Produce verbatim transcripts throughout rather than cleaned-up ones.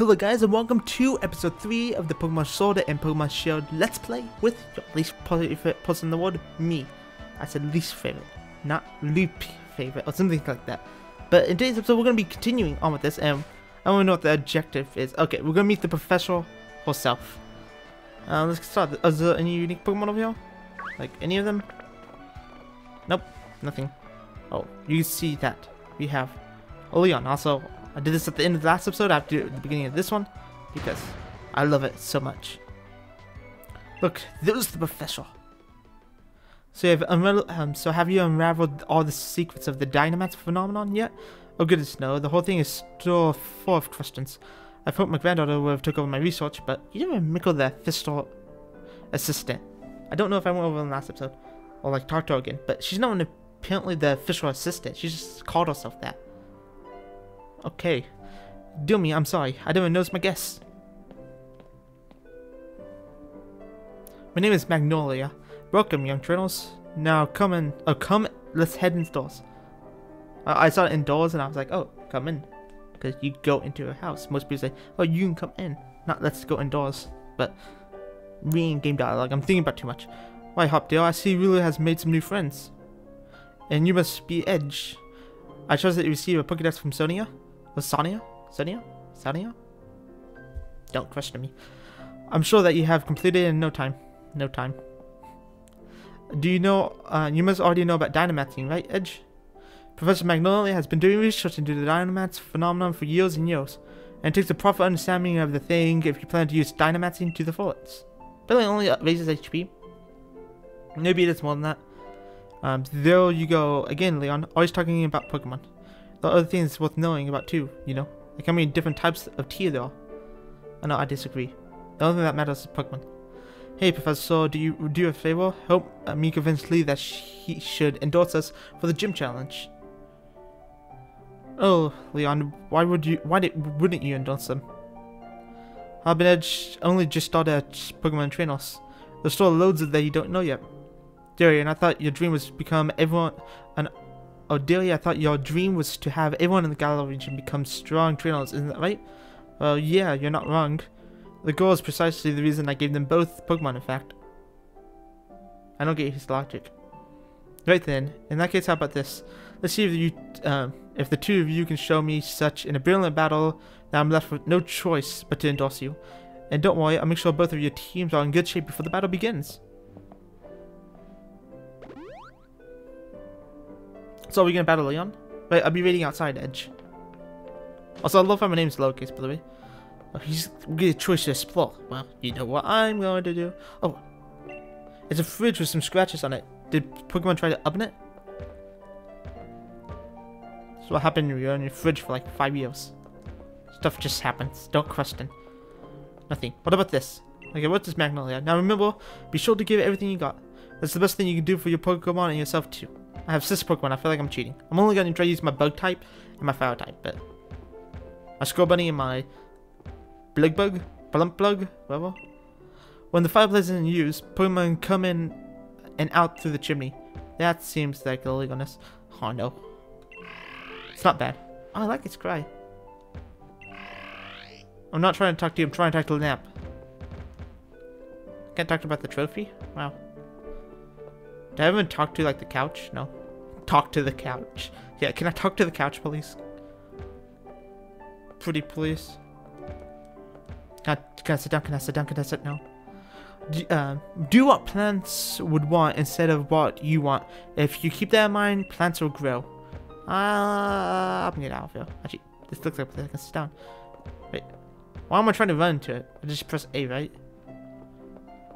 Hello guys, and welcome to episode three of the Pokemon Sword and Pokemon Shield Let's Play with your least favorite person in the world, me. I said least favorite, not loop favorite or something like that. But in today's episode, we're going to be continuing on with this, and I want to know what the objective is. Okay, we're going to meet the professor herself. Uh, let's get started. Is there any unique Pokemon over here? Like any of them? Nope, nothing. Oh, you see that. We have Leafeon. Also, I did this at the end of the last episode. I have to do it at the beginning of this one because I love it so much. Look, there's the professor. So you have um, so have you unraveled all the secrets of the Dynamax phenomenon yet? Oh goodness, no. The whole thing is still full of questions. I thought my granddaughter would have took over my research, but you never mickle the fiscal assistant. I don't know if I went over in the last episode or like talked to her again, but she's not an, apparently the official assistant. She just called herself that. Okay, do me. I'm sorry. I didn't even notice my guess. My name is Magnolia. Welcome, young turtles. Now come in. Oh, come. Let's head indoors. Uh, I saw it indoors, and I was like, oh, come in, because you go into a house. Most people say, oh, you can come in. Not let's go indoors. But reading game dialogue, I'm thinking about too much. Why, Hopdale? I see Rulu has made some new friends, and you must be Edge. I trust that you receive a Pokedex from Sonia. Was Sonia? Sonia? Sonia? Don't question me. I'm sure that you have completed in no time. No time. Do you know, uh, you must already know about Dynamaxing, right, Edge? Professor Magnolia has been doing research into the Dynamax phenomenon for years and years, and takes a proper understanding of the thing if you plan to use Dynamaxing to the fullest. But it only raises H P. Maybe it's more than that. Um, there you go again, Leon, always talking about Pokemon. The other things worth knowing about too, you know, like how many different types of tier there are. Oh, no, I disagree. The only thing that matters is Pokemon. Hey, Professor, do you do a favor? Help uh, me convince Lee that she should endorse us for the Gym Challenge. Oh, Leon, why would you? Why did, wouldn't you endorse them? Harbin Edge only just started Pokemon trainers. There's still loads of that you don't know yet. Delia, and I thought your dream was to become everyone. An oh, Delia, I thought your dream was to have everyone in the Galar region become strong trainers, isn't that right? Well, yeah, you're not wrong. The goal is precisely the reason I gave them both Pokemon. In fact, I don't get his logic. Right then, in that case, how about this? Let's see if you, um, if the two of you can show me such in a brilliant battle that I'm left with no choice but to endorse you. And don't worry, I'll make sure both of your teams are in good shape before the battle begins. So are we gonna battle Leon? Wait, I'll be waiting outside, Edge. Also, I love how my name's Locust, by the way. Oh, he's get a choice to explore. Well, you know what I'm going to do. Oh, it's a fridge with some scratches on it. Did Pokemon try to open it? So what happened when you're in your fridge for like five years? Stuff just happens. Don't question. Nothing. What about this? Okay, what's this Magnolia? Now remember, be sure to give everything you got. That's the best thing you can do for your Pokemon and yourself too. I have Sis Pokemon, I feel like I'm cheating. I'm only going to try to use my Bug type and my Fire type, but... my Skull Bunny and my... Blug Bug? Plump Plug? Whatever. When the fireplace isn't used, Pokemon come in and out through the chimney. That seems like illegalness. Oh no. It's not bad. Oh, I like its cry. I'm not trying to talk to you, I'm trying to talk to Lamp. Can't talk about the trophy? Wow. Did I even talk to like the couch? No. Talk to the couch. Yeah, can I talk to the couch, please? Pretty please. Can I, can I sit down? Can I sit down? Can I sit down? Do, uh, do what plants would want instead of what you want. If you keep that in mind, plants will grow. Ah, uh, I'm gonna get out of here. Actually, this looks like I can sit down. Wait, why am I trying to run into it? I just press A, right?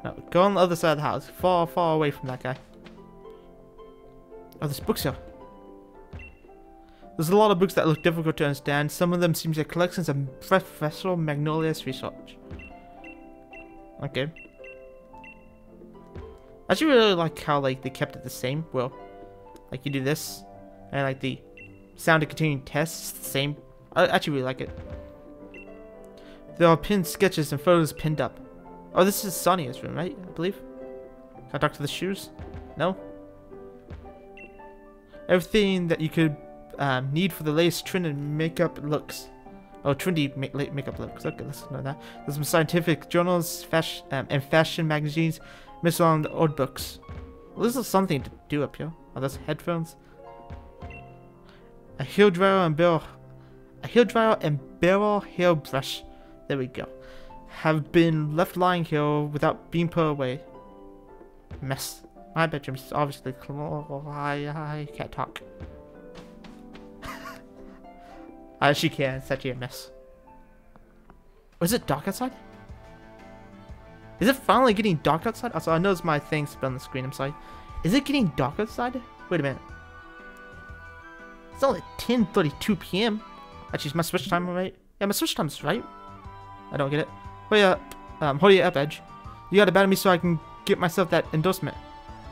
No, go on the other side of the house. Far, far away from that guy. Oh, there's books here. There's a lot of books that look difficult to understand. Some of them seem like collections of Professor Magnolia's research. Okay. I actually really like how like they kept it the same. Well, like you do this, and like the sound of continuing tests the same. I actually really like it. There are pinned sketches and photos pinned up. Oh, this is Sonia's room, right? I believe. Can I talk to the shoes? No. Everything that you could um, need for the latest trend and makeup looks. Oh, trendy make, late makeup looks. Okay, let's know that. There's some scientific journals, fashion, um, and fashion magazines, miscellaneous old books. Well, this is something to do up here. Oh, those headphones. A heel dryer and barrel, a heel dryer and barrel hairbrush. There we go. Have been left lying here without being put away. Mess. My bedroom is obviously closed. I, I can't talk. I actually can. It's actually a mess. Oh, is it dark outside? Is it finally getting dark outside? Also, I noticed my thing's been on the screen. I'm sorry. Is it getting dark outside? Wait a minute. It's only ten thirty-two p m Actually, is my Switch time right? Yeah, my Switch time's right. I don't get it. Hurry up. Um, hurry up, Edge. You gotta battle me so I can get myself that endorsement.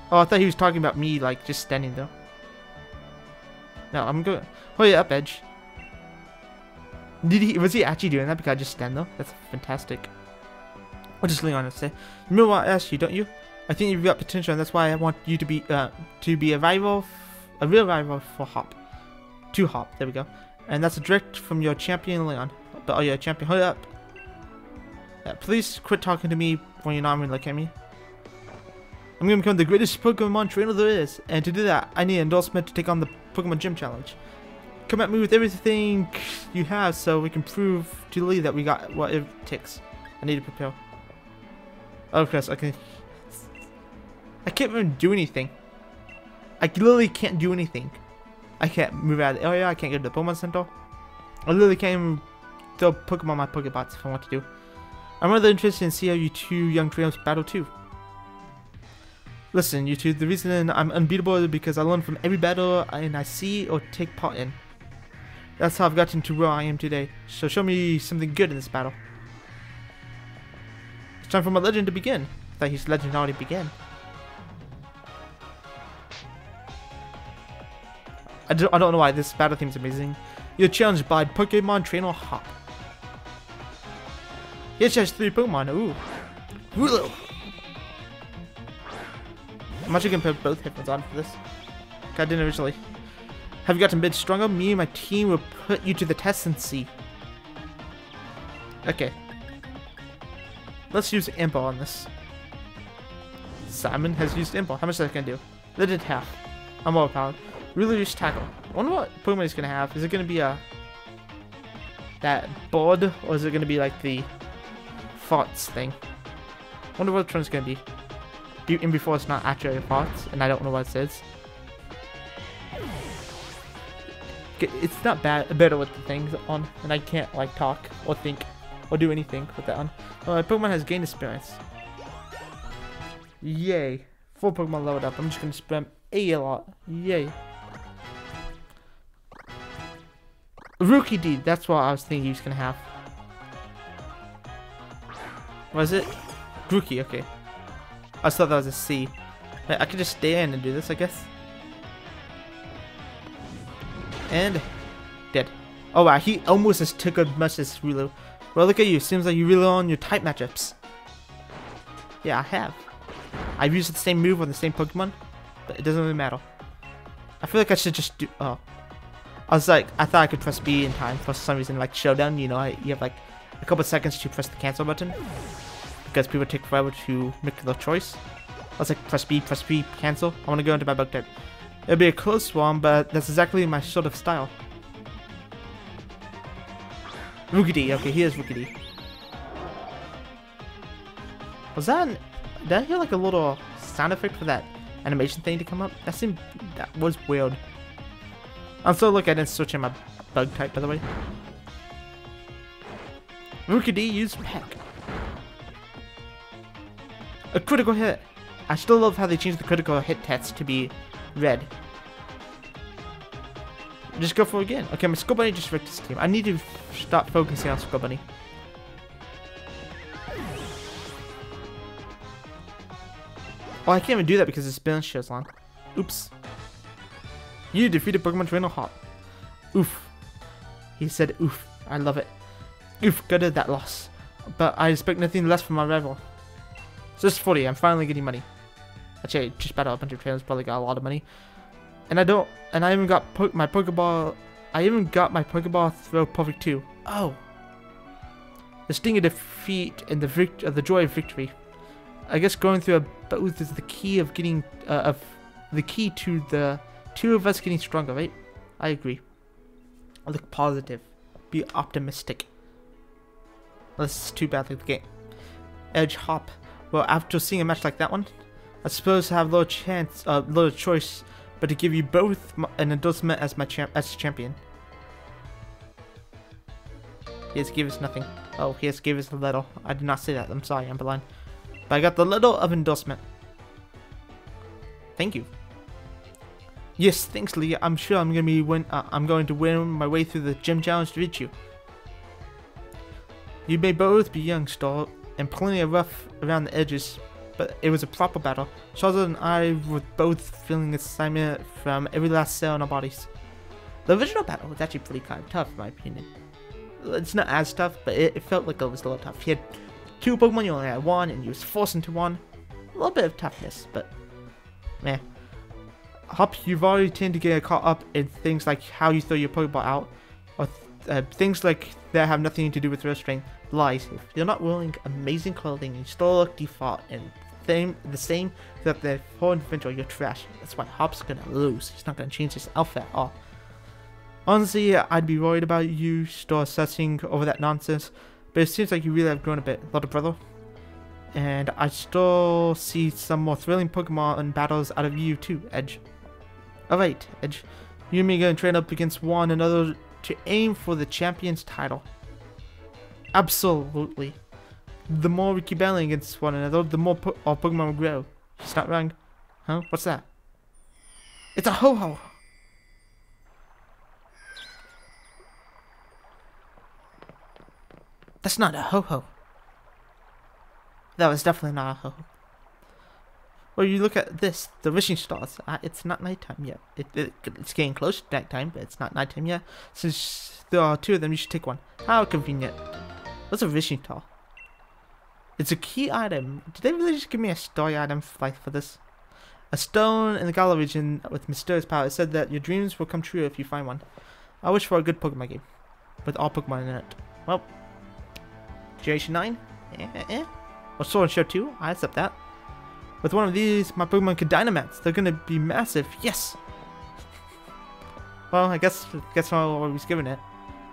Oh, I thought he was talking about me, like, just standing there. No, I'm good. Hurry up, Edge. Did he? Was he actually doing that because I just stand there? That's fantastic. I'll just lean on and say, you know what I asked you, don't you? I think you've got potential, and that's why I want you to be, uh, to be a rival, a real rival for Hop. To Hop, there we go. And that's a direct from your champion, Leon. But, oh, yeah, champion, hurry up. Uh, please quit talking to me when you're not going to look at me. I'm going to become the greatest Pokemon trainer there is, and to do that, I need an endorsement to take on the Pokemon Gym Challenge. Come at me with everything you have so we can prove to Lee that we got what it takes. I need to prepare. Oh, Chris, I can... I can't even do anything. I literally can't do anything. I can't move out of the area, I can't go to the Pokemon Center. I literally can't even throw Pokemon on my Pokebots if I want to do. I'm rather interested in see how you two young trainers battle too. Listen, you two, the reason I'm unbeatable is because I learn from every battle and I see or take part in. That's how I've gotten to where I am today, so show me something good in this battle. It's time for my legend to begin. I thought his legend already began. I don't, I don't know why this battle theme is amazing. You're challenged by Pokemon Trainer Hop. He has three Pokemon, ooh. Rulo! I'm actually gonna put both headphones on for this. I didn't originally. Have you gotten a bit stronger? Me and my team will put you to the test and see. Okay. Let's use Yamper on this. Simon has used Yamper. How much is that gonna do? They did half. I'm overpowered. Really just tackle. I wonder what Pokemon is gonna have. Is it gonna be a that board, or is it gonna be like the farts thing? I wonder what it's gonna be. In before it's not actually a part, and I don't know what it says. It's not bad, better with the things on, and I can't like talk or think or do anything with that on. Uh, Pokemon has gained experience. Yay! Four Pokemon leveled up. I'm just gonna spam a lot. Yay! Rookidee. That's what I was thinking he was gonna have. Was it Grookey? Okay. I just thought that was a C. I, I could just stay in and do this, I guess. And... dead. Oh wow, he almost as took as much as Rilo. Well, look at you. Seems like you really on your type matchups. Yeah, I have. I've used the same move on the same Pokemon, but it doesn't really matter. I feel like I should just do... oh. I was like, I thought I could press B in time for some reason, like Showdown, you know, I, you have like a couple seconds to press the cancel button. Because people take forever to make their choice. I was like, press B, press B, cancel. I want to go into my bug type. It'll be a close one, but that's exactly my sort of style. Rookidee, okay, here's Rookidee. Was that an, did I hear like a little sound effect for that animation thing to come up? That seemed, that was weird. I'm so lucky I didn't switch in my bug type, by the way. Rookidee used Peck. A critical hit. I still love how they changed the critical hit test to be red. Just go for it again. Okay, my Skull Bunny just wrecked his team. I need to stop focusing on Skull Bunny. Oh, I can't even do that because it's balance shield's on. Oops. You defeated Pokemon Trainer Hop. Oof. He said oof. I love it. Oof, gutted that loss. But I expect nothing less from my rival. So it's forty, I'm finally getting money. Actually, I just battled a bunch of trainers, probably got a lot of money. And I don't, and I even got po my Pokeball, I even got my Pokeball throw perfect too. Oh. The sting of defeat and the vict- uh, the joy of victory. I guess going through a both is the key of getting uh, of the key to the two of us getting stronger, right? I agree. Look positive. Be optimistic. That's too bad for the game. Edge hop. Well, after seeing a match like that one, I suppose I have little chance, uh, little choice, but to give you both my, an endorsement as my champ, as champion. He has give us nothing. Oh, he has give us a little. I did not say that. I'm sorry, Amberline. But I got the little of endorsement. Thank you. Yes, thanks, Lee. I'm sure I'm gonna be win. Uh, I'm going to win my way through the gym challenge to reach you. You may both be young, Star, and plenty of rough around the edges, but it was a proper battle. Charlotte and I were both feeling excitement from every last cell in our bodies. The original battle was actually pretty kind of tough, in my opinion. It's not as tough, but it, it felt like it was a little tough. He had two Pokemon, you only had one, and you was forced into one. A little bit of toughness, but meh. Hop, you've already tend to get caught up in things like how you throw your Pokeball out, or th uh, things like that have nothing to do with restraint. Lies. If you're not wearing amazing clothing, you still look default and th the same that the whole adventure, you're trash. That's why Hop's gonna lose. He's not gonna change his outfit at all. Honestly, I'd be worried about you still assessing over that nonsense, but it seems like you really have grown a bit, little brother. And I still see some more thrilling Pokemon battles out of you too, Edge. Alright, Edge, you and me are going to train up against one another to aim for the champion's title. Absolutely. The more we keep battling against one another, the more po our Pokemon will grow. It's not wrong. Huh? What's that? It's a ho-ho! That's not a ho-ho. That was definitely not a ho-ho. Well, you look at this, the wishing stars. Uh, it's not nighttime yet. It, it, it's getting close to nighttime, but it's not nighttime yet. Since there are two of them, you should take one. How convenient. What's a wishing star? It's a key item. Did they really just give me a story item for, like, for this? A stone in the Galar region with mysterious power. It said that your dreams will come true if you find one. I wish for a good Pokemon game with all Pokemon in it. Well, Generation nine? Eh, eh, eh. Or Sword and Shield two? I accept that. With one of these, my Pokemon could Dynamax. They're gonna be massive. Yes. Well, I guess that's not what I was given it.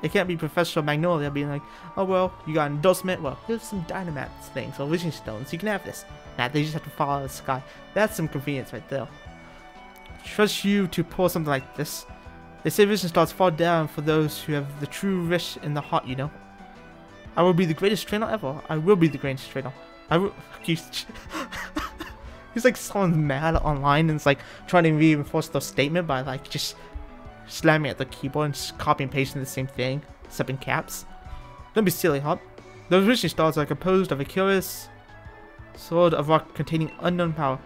It can't be Professor Magnolia being like, "Oh well, you got an endorsement. Well, here's some Dynamax things or wishing stones. You can have this." Nah, they just have to follow the sky. That's some convenience right there. Trust you to pull something like this. They say wishing stars fall down for those who have the true wish in the heart. You know. I will be the greatest trainer ever. I will be the greatest trainer. I will. He's like someone's mad online and it's like trying to reinforce their statement by like just slamming at the keyboard and just copy and pasting the same thing, except in caps. Don't be silly, Hop. Those wishing stars are composed of a curious sword of rock containing unknown power.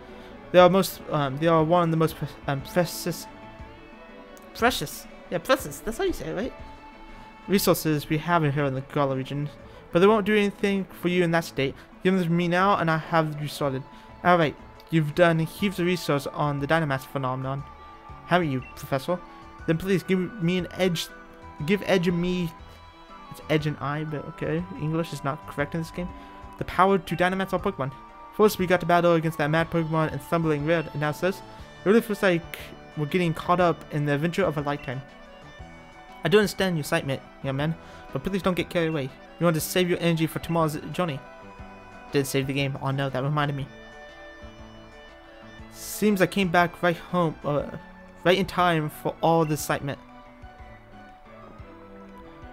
They are most, um, they are one of the most pre um, precious, precious, yeah, precious. That's how you say it, right? Resources we have in here in the Galar region, but they won't do anything for you in that state. Give them to me now, and I have you sorted. All right. You've done heaps of research on the Dynamax phenomenon, haven't you, Professor? Then please give me an edge, give Edge and me, it's Edge and I, but okay, English is not correct in this game, the power to Dynamax our Pokemon. First we got to battle against that mad Pokemon and stumbling red, and now says, it really feels like we're getting caught up in the adventure of a lifetime. I do understand your excitement, young man, but please don't get carried away. You want to save your energy for tomorrow's journey. Did save the game, oh no, that reminded me. Seems I came back right home, uh, right in time for all the excitement.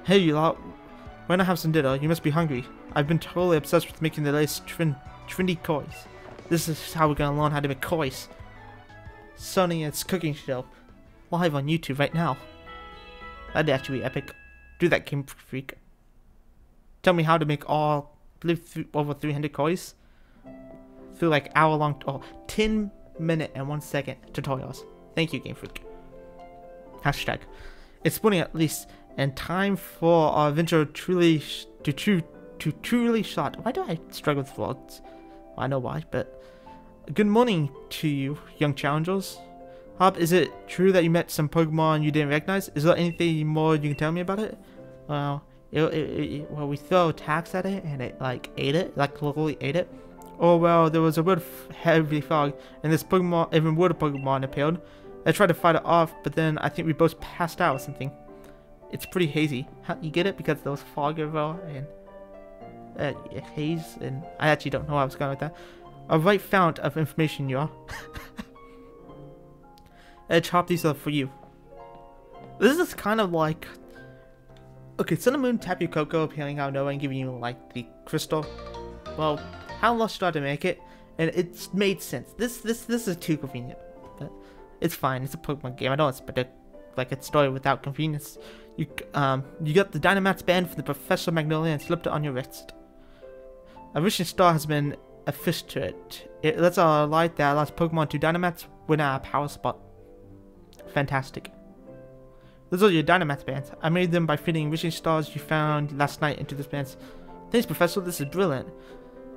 Hey you lot, why not have some dinner? You must be hungry. I've been totally obsessed with making the latest trend trendy coins. This is how we're gonna learn how to make coins. Sonia's cooking show, live on YouTube right now. That'd actually be epic. Do that, Game Freak. Tell me how to make all, I believe, th over three hundred coins through like hour-long, oh, ten. Minute and one second tutorials. Thank you, Game Freak. Hashtag. It's morning at least, and time for our adventure truly sh to true to truly shot. Why do I struggle with vlogs? Well, I know why, but good morning to you, young challengers. Hop, is it true that you met some Pokemon you didn't recognize? Is there anything more you can tell me about it? Well, It, it, it, well, we throw attacks at it and it like ate it, like literally ate it. Oh well, there was a wood heavy fog and this Pokemon, even wood Pokemon appeared. I tried to fight it off, but then I think we both passed out or something. It's pretty hazy. How, you get it? Because there was fog everywhere and uh, haze, and I actually don't know where I was going with that. A right fount of information you are. I chopped these up for you. This is kind of like... Okay, Sun and Moon, Tapu Koko appearing out of nowhere and giving you, like, the crystal. Well, how long should I make it? And it's made sense. This this, this is too convenient. But it's fine. It's a Pokemon game. I don't expect it, like, a story without convenience. You um you got the Dynamax band from the Professor Magnolia and slipped it on your wrist. A wishing star has been a fish to it. It lets out a light that allows Pokemon to Dynamax win our power spot. Fantastic. Those are your Dynamax bands. I made them by fitting wishing stars you found last night into this bands. Thanks, Professor. This is brilliant.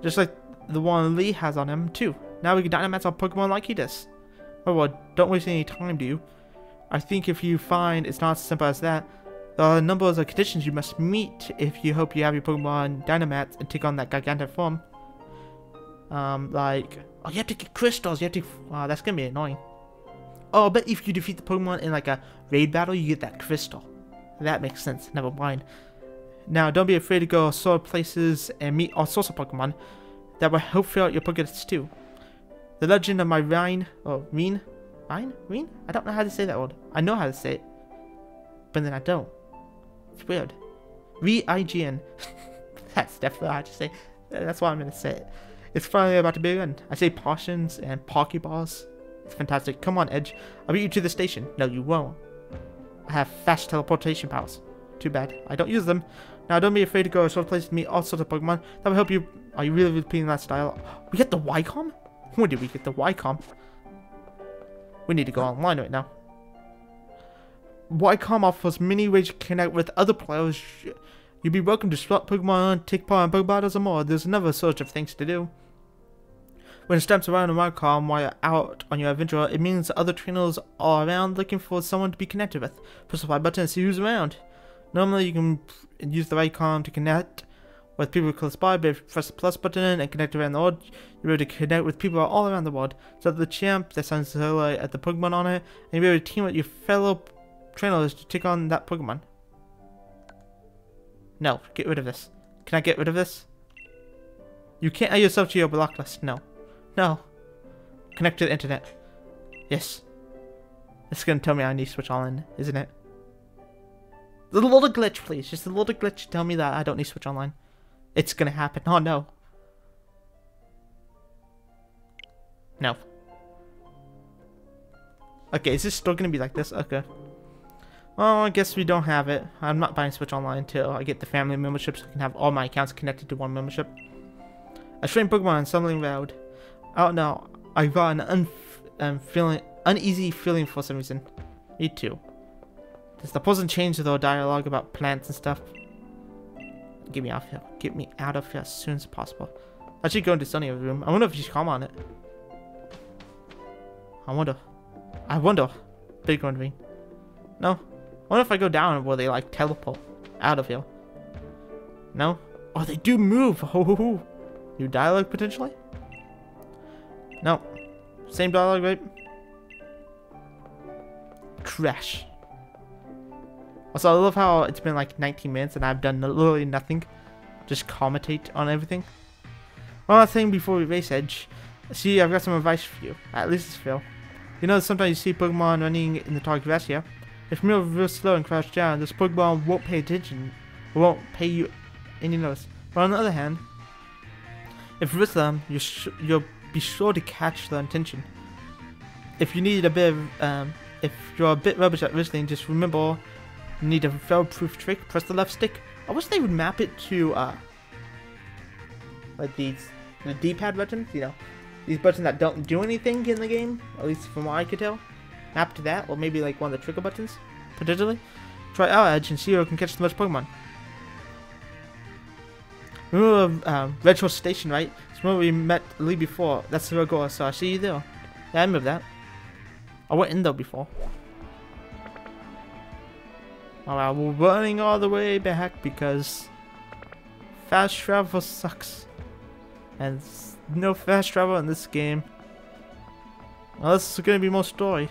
Just like the one Lee has on him, too. Now we can Dynamax our Pokemon like he does. Oh, well, don't waste any time, do you? I think if you find it's not as simple as that, there are numbers of conditions you must meet if you hope you have your Pokemon Dynamax and take on that gigantic form. Um, like... Oh, you have to get crystals. You have to... Wow, that's going to be annoying. Oh, but if you defeat the Pokemon in like a raid battle, you get that crystal. That makes sense, never mind. Now, don't be afraid to go sort of places and meet all sorts of Pokemon that will help fill out your Pokedex too. The legend of my Rhine, or Rhine? Rhine? Rhine? I don't know how to say that word. I know how to say it, but then I don't. It's weird. R I G N. That's definitely how to say it. That's why I'm going to say it. It's finally about to begin. I say potions and Pokeballs. It's fantastic. Come on, Edge. I'll beat you to the station. No, you won't. I have fast teleportation powers. Too bad. I don't use them. Now, don't be afraid to go to sort of places to meet all sorts of Pokemon. That will help you. Are you really repeating that style? We get the Y-Comm? When did we get the Y-Comm? We need to go online right now. Y-Comm offers many ways to connect with other players. You'll be welcome to swap Pokemon, take part in Pokemon battles, and more. There's another sort of things to do. When stamps around in Y-Comm while you're out on your adventure, it means other trainers are around looking for someone to be connected with. Press the Y button and see who's around. Normally you can use the Y-Comm to connect with people close by, but if you press the plus button and connect around the world, you'll be able to connect with people all around the world. So the champ that sounds similar at the Pokemon on it, and you'll be able to team with your fellow trainers to take on that Pokemon. No, get rid of this. Can I get rid of this? You can't add yourself to your block list, no. No. Connect to the internet. Yes. It's going to tell me I need Switch Online, isn't it? A little glitch, please. Just a little glitch to tell me that I don't need Switch Online. It's going to happen. Oh, no. No. Okay, is this still going to be like this? Okay. Well, I guess we don't have it. I'm not buying Switch Online until I get the family membership so I can have all my accounts connected to one membership. I trained Pokemon on Summoning Road. Oh no, I got an unf um, feeling, uneasy feeling for some reason. Me too. Does the puzzle change the dialogue about plants and stuff? Get me out of here. Get me out of here as soon as possible. I should go into Sonia's room. I wonder if she's calm on it. I wonder. I wonder. Big wondering. No. I wonder if I go down will they like teleport out of here. No? Oh, they do move. Ho ho ho. New dialogue potentially? No. Same dialogue, right? Crash. Also, I love how it's been like nineteen minutes and I've done literally nothing. Just commentate on everything. One last thing before we race, Edge. See, I've got some advice for you. At least it's Phil. You know, sometimes you see Pokemon running in the tall grass here. If you move real slow and crash down, this Pokemon won't pay attention. It won't pay you any notice. But on the other hand, if you risk them, you're... Sh you're be sure to catch their attention. If you need a bit of, um, if you're a bit rubbish at wrestling, just remember you need a fail-proof trick. Press the left stick. I wish they would map it to uh, like these the D-pad buttons. You know, these buttons that don't do anything in the game. At least from what I could tell, map to that, or maybe like one of the trigger buttons potentially. Try our Edge and see who can catch the most Pokemon. Remember uh, Retro Station, right? It's where we met Lee before. That's the goal, so I see you there. Yeah, I remember that. I went in there before. Alright, we're running all the way back because fast travel sucks. And no fast travel in this game. Unless it's gonna be more story.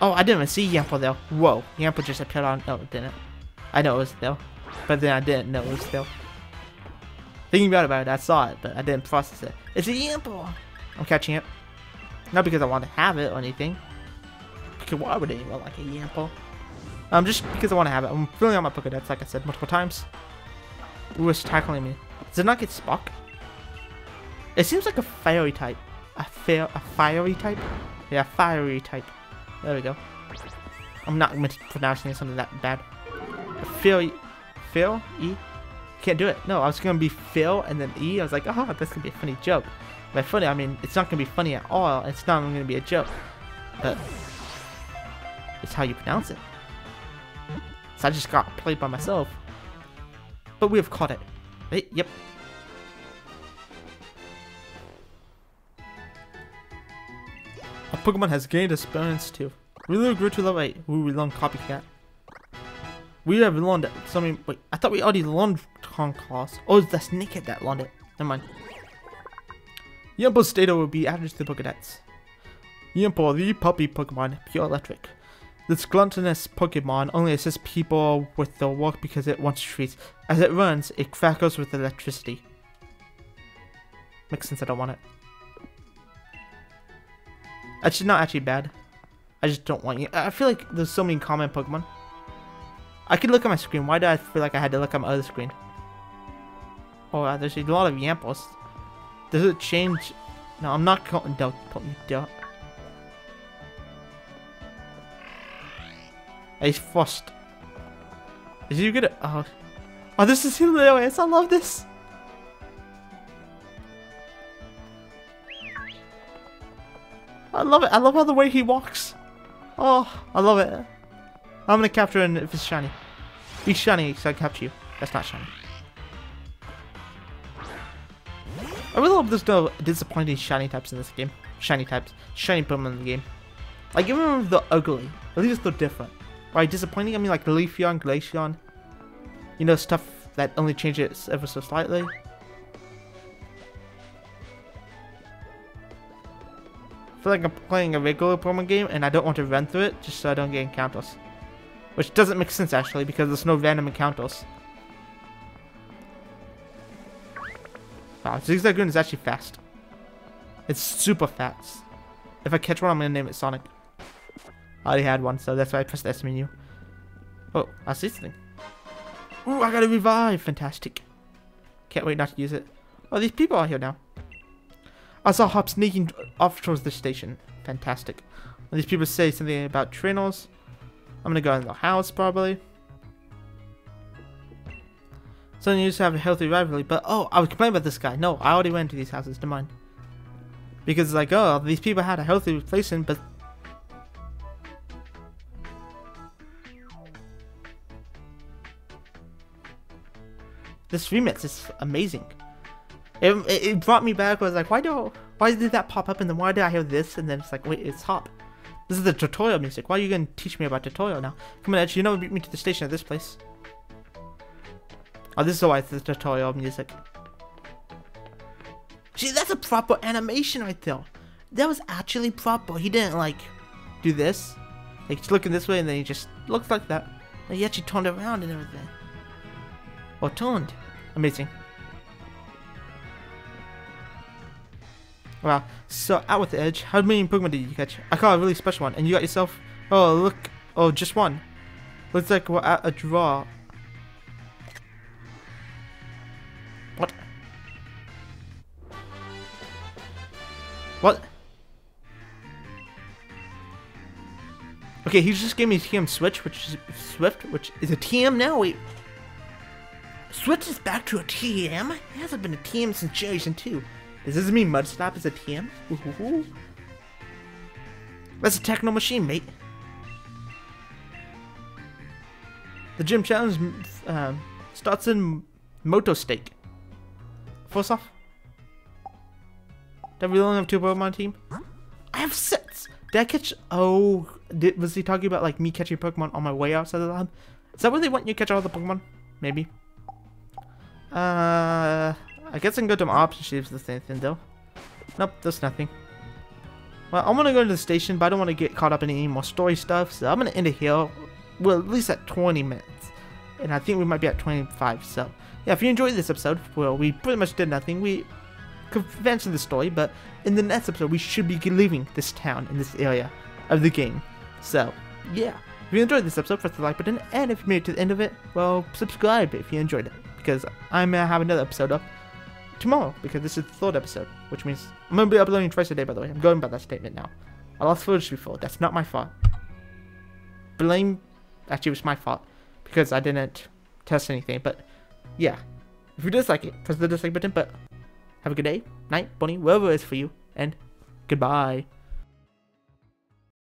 Oh, I didn't even see Yamper though. Whoa, Yamper just appeared on. No, it didn't. I know it was though. But then I didn't know it was though. Thinking about it, about it, I saw it, but I didn't process it. It's a Yamper! I'm catching it. Not because I want to have it or anything. Because why would anyone like a Yamper? Um, just because I want to have it. I'm filling out my Pokedex, like I said multiple times. Ooh, it's tackling me. Does it not get Spock? It seems like a fiery type. A, fi a fiery type? Yeah, fiery type. There we go. I'm not mispronouncing something that bad. Phil, Phil, E? Can't do it. No, I was going to be Phil and then E. I was like, oh, that's going to be a funny joke. By funny, I mean, it's not going to be funny at all. It's not going to be a joke. But it's how you pronounce it. So I just got played by myself. But we have caught it. Right? Yep. Our Pokemon has gained experience too. We literally grew to level eight. Ooh, we learned Copycat. We have learned something. Wait, I thought we already learned Concourse. Oh, it's the Snakehead that learned it. Never mind. Yamper's data will be added to the Pokedex. Yamper, the puppy Pokemon, pure electric. This gluttonous Pokemon only assists people with their work because it wants treats. As it runs, it crackles with electricity. Makes sense, I don't want it. It's not actually bad. I just don't want you. I feel like there's so many common Pokemon. I could look at my screen. Why do I feel like I had to look at my other screen? Oh, wow, there's a lot of Yampers. Does it change? No, I'm not counting. Don't put me down. He's first. Is you gonna? Oh, oh, this is hilarious! I love this. I love it. I love how the way he walks. Oh, I love it. I'm gonna capture him if it's shiny. Be shiny, so I capture you. That's not shiny. I really hope there's no disappointing shiny types in this game. Shiny types. Shiny Pokemon in the game. Like, even if they're ugly, at least they're different. By disappointing, I mean like Leafeon, Glaceon. You know, stuff that only changes ever so slightly. I feel like I'm playing a regular Pokemon game and I don't want to run through it just so I don't get encounters. Which doesn't make sense actually because there's no random encounters. Wow, Zigzagoon is actually fast. It's super fast. If I catch one, I'm gonna name it Sonic. I already had one, so that's why I pressed the S menu. Oh, I see something. Ooh, I got a revive! Fantastic. Can't wait not to use it. Oh, these people are here now. I saw Hop sneaking off towards the station. Fantastic. And these people say something about trainers. I'm gonna go in the house, probably. Sonia used to have a healthy rivalry, but oh, I was complaining about this guy. No, I already went to these houses, never mind. Because it's like, oh, these people had a healthy replacement, but this remix is amazing. It, it, it brought me back. I was like, why do, why did that pop up, and then why did I hear this, and then it's like, wait, it's Hop. This is the tutorial music. Why are you gonna teach me about tutorial now? Come on, Edge, you never beat me to the station at this place. Oh, this is why it's the tutorial music. See, that's a proper animation right there. That was actually proper. He didn't, like, do this. Like, he's looking this way, and then he just looks like that. And he actually turned around and everything. Or turned. Amazing. Wow. So, out with the Edge. How many Pokemon did you catch? I caught a really special one. And you got yourself... Oh, look. Oh, just one. Looks like we're at a draw. What? What? Okay, he just gave me T M Switch, which is Swift, which is a T M now. Wait, Switch is back to a T M? It hasn't been a T M since Generation two. Does this mean Mudslap is a T M? Ooh. That's a techno machine, mate. The Gym Challenge um, starts in Moto Stake. First off, did we only have two Pokemon team? I have six! Did I catch... Oh, Did, was he talking about like me catching Pokemon on my way outside of the lab? Is that where they want you to catch all the Pokemon? Maybe. Uh, I guess I can go to my options see if there's anything though. Nope, there's nothing. Well, I'm gonna go to the station, but I don't want to get caught up in any more story stuff, so I'm gonna end it here. Well, at least at twenty minutes, and I think we might be at twenty-five. So, yeah, if you enjoyed this episode, well, we pretty much did nothing. We advanced the story, but in the next episode, we should be leaving this town in this area of the game. So, yeah, if you enjoyed this episode, press the like button, and if you made it to the end of it, well, subscribe if you enjoyed it, because I'm gonna have another episode up tomorrow, because this is the third episode, which means I'm gonna be uploading twice a day. By the way, I'm going by that statement now. I lost footage before. That's not my fault. Blame. Actually, it was my fault because I didn't test anything. But yeah, if you dislike it, press the dislike button. But have a good day, night, bunny, wherever it is for you, and goodbye.